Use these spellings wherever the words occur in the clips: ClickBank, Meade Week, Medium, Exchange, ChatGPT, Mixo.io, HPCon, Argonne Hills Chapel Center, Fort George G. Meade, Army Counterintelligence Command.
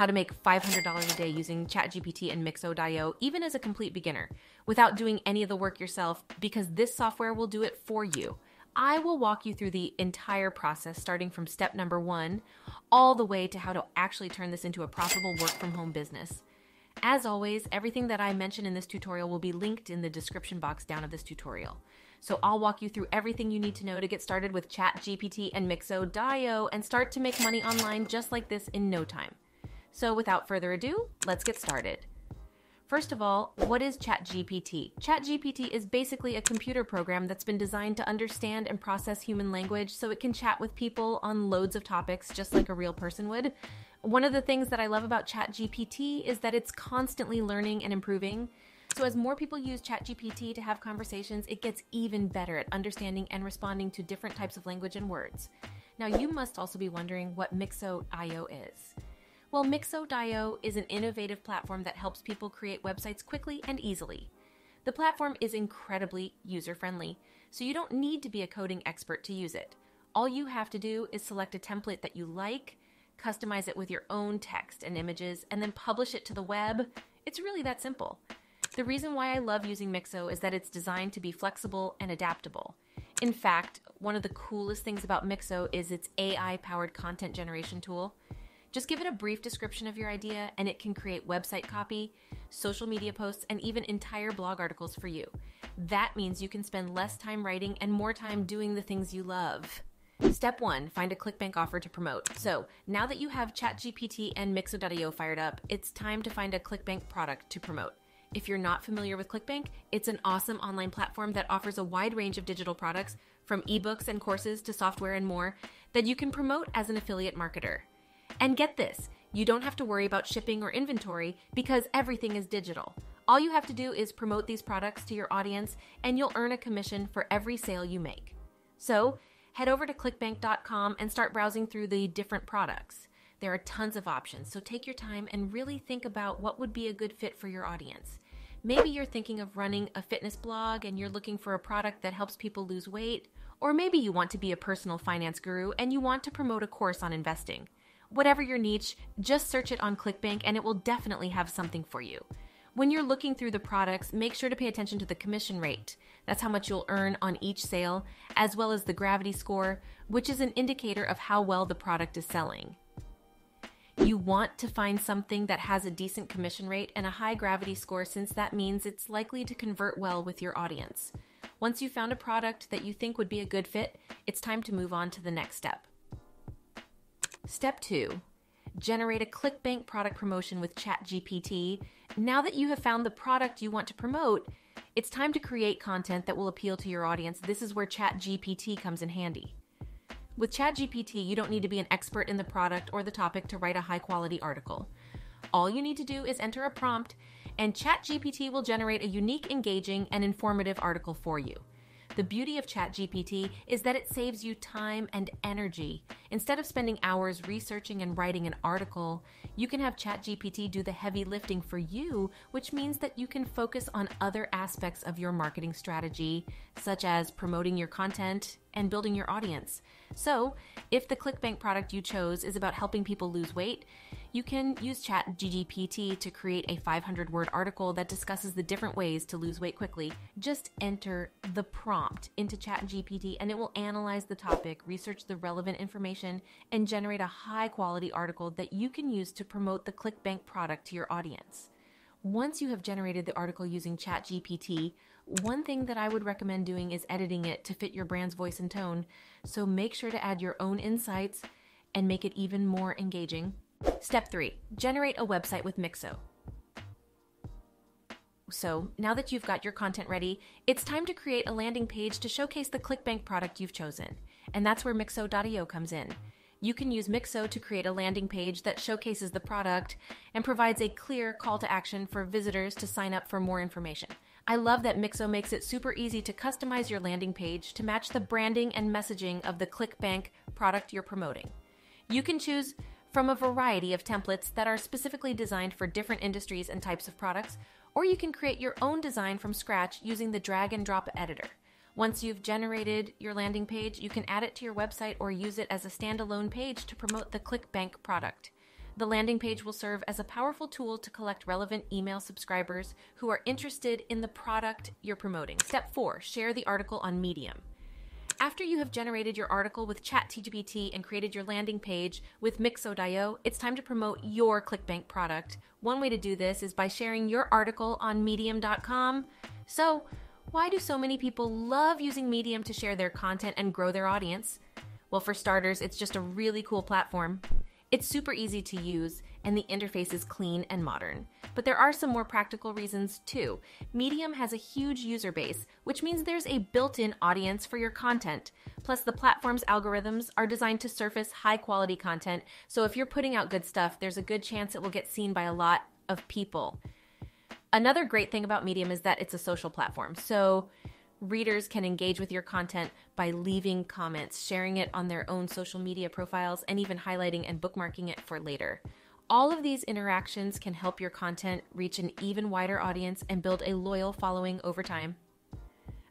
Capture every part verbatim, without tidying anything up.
how to make five hundred dollars a day using ChatGPT and Mixo dot i o, even as a complete beginner, without doing any of the work yourself, because this software will do it for you. I will walk you through the entire process, starting from step number one, all the way to how to actually turn this into a profitable work from home business. As always, everything that I mention in this tutorial will be linked in the description box down of this tutorial. So I'll walk you through everything you need to know to get started with ChatGPT and Mixo dot i o and start to make money online just like this in no time. So without further ado, let's get started. First of all, what is ChatGPT? ChatGPT is basically a computer program that's been designed to understand and process human language so it can chat with people on loads of topics just like a real person would. One of the things that I love about ChatGPT is that it's constantly learning and improving. So as more people use ChatGPT to have conversations, it gets even better at understanding and responding to different types of language and words. Now you must also be wondering what Mixo dot i o is. Well, Mixo dot i o is an innovative platform that helps people create websites quickly and easily. The platform is incredibly user-friendly, so you don't need to be a coding expert to use it. All you have to do is select a template that you like, customize it with your own text and images, and then publish it to the web. It's really that simple. The reason why I love using Mixo is that it's designed to be flexible and adaptable. In fact, one of the coolest things about Mixo is its A I-powered content generation tool. Just give it a brief description of your idea and it can create website copy, social media posts, and even entire blog articles for you. That means you can spend less time writing and more time doing the things you love. Step one, find a ClickBank offer to promote. So now that you have ChatGPT and Mixo dot i o fired up, it's time to find a ClickBank product to promote. If you're not familiar with ClickBank, it's an awesome online platform that offers a wide range of digital products, from ebooks and courses to software and more, that you can promote as an affiliate marketer. And get this, you don't have to worry about shipping or inventory because everything is digital. All you have to do is promote these products to your audience and you'll earn a commission for every sale you make. So head over to clickbank dot com and start browsing through the different products. There are tons of options, so take your time and really think about what would be a good fit for your audience. Maybe you're thinking of running a fitness blog and you're looking for a product that helps people lose weight, or maybe you want to be a personal finance guru and you want to promote a course on investing. Whatever your niche, just search it on ClickBank and it will definitely have something for you. When you're looking through the products, make sure to pay attention to the commission rate. That's how much you'll earn on each sale, as well as the gravity score, which is an indicator of how well the product is selling. You want to find something that has a decent commission rate and a high gravity score, since that means it's likely to convert well with your audience. Once you've found a product that you think would be a good fit, it's time to move on to the next step. Step two, generate a ClickBank product promotion with ChatGPT. Now that you have found the product you want to promote, it's time to create content that will appeal to your audience. This is where ChatGPT comes in handy. With ChatGPT, you don't need to be an expert in the product or the topic to write a high-quality article. All you need to do is enter a prompt, and ChatGPT will generate a unique, engaging, and informative article for you. The beauty of ChatGPT is that it saves you time and energy. Instead of spending hours researching and writing an article, you can have ChatGPT do the heavy lifting for you, which means that you can focus on other aspects of your marketing strategy, such as promoting your content and building your audience. So, if the ClickBank product you chose is about helping people lose weight, you can use ChatGPT to create a five hundred word article that discusses the different ways to lose weight quickly. Just enter the prompt into ChatGPT and it will analyze the topic, research the relevant information, and generate a high quality article that you can use to promote the ClickBank product to your audience. Once you have generated the article using ChatGPT, one thing that I would recommend doing is editing it to fit your brand's voice and tone. So make sure to add your own insights and make it even more engaging. Step three, generate a website with Mixo. So now that you've got your content ready, it's time to create a landing page to showcase the ClickBank product you've chosen. And that's where Mixo dot i o comes in. You can use Mixo to create a landing page that showcases the product and provides a clear call to action for visitors to sign up for more information. I love that Mixo makes it super easy to customize your landing page to match the branding and messaging of the ClickBank product you're promoting. You can choose from a variety of templates that are specifically designed for different industries and types of products, or you can create your own design from scratch using the drag and drop editor. Once you've generated your landing page, you can add it to your website or use it as a standalone page to promote the ClickBank product. The landing page will serve as a powerful tool to collect relevant email subscribers who are interested in the product you're promoting. Step four, share the article on Medium. After you have generated your article with ChatGPT and created your landing page with Mixo dot i o, it's time to promote your ClickBank product. One way to do this is by sharing your article on medium dot com. So, why do so many people love using Medium to share their content and grow their audience? Well, for starters, it's just a really cool platform. It's super easy to use, and the interface is clean and modern. But there are some more practical reasons too. Medium has a huge user base, which means there's a built-in audience for your content. Plus, the platform's algorithms are designed to surface high-quality content, so if you're putting out good stuff, there's a good chance it will get seen by a lot of people. Another great thing about Medium is that it's a social platform, so readers can engage with your content by leaving comments, sharing it on their own social media profiles, and even highlighting and bookmarking it for later. All of these interactions can help your content reach an even wider audience and build a loyal following over time.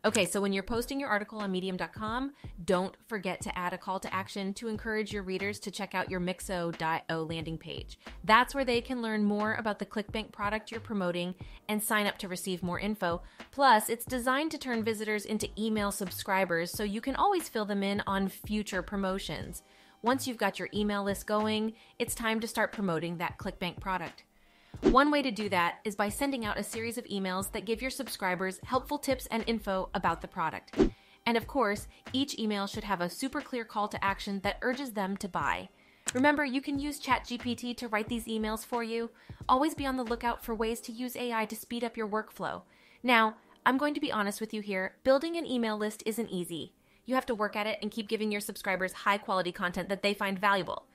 Okay, so when you're posting your article on medium dot com, don't forget to add a call to action to encourage your readers to check out your Mixo dot i o landing page. That's where they can learn more about the ClickBank product you're promoting and sign up to receive more info. Plus, it's designed to turn visitors into email subscribers, so you can always fill them in on future promotions. Once you've got your email list going, it's time to start promoting that ClickBank product. One way to do that is by sending out a series of emails that give your subscribers helpful tips and info about the product. And of course, each email should have a super clear call to action that urges them to buy. Remember, you can use ChatGPT to write these emails for you. Always be on the lookout for ways to use A I to speed up your workflow. Now, I'm going to be honest with you here, building an email list isn't easy. You have to work at it and keep giving your subscribers high-quality content that they find valuable.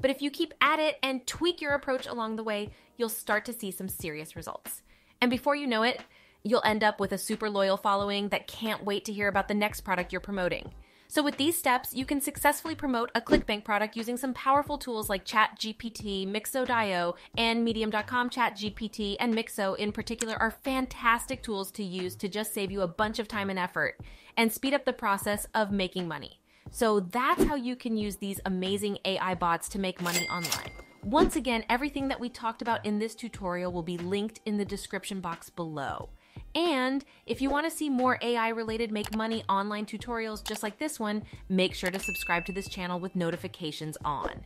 But if you keep at it and tweak your approach along the way, you'll start to see some serious results. And before you know it, you'll end up with a super loyal following that can't wait to hear about the next product you're promoting. So with these steps, you can successfully promote a ClickBank product using some powerful tools like ChatGPT, Mixo dot i o, and Medium dot com. ChatGPT and Mixo in particular are fantastic tools to use to just save you a bunch of time and effort and speed up the process of making money. So that's how you can use these amazing A I bots to make money online. Once again, everything that we talked about in this tutorial will be linked in the description box below. And if you want to see more A I-related make money online tutorials just like this one, make sure to subscribe to this channel with notifications on.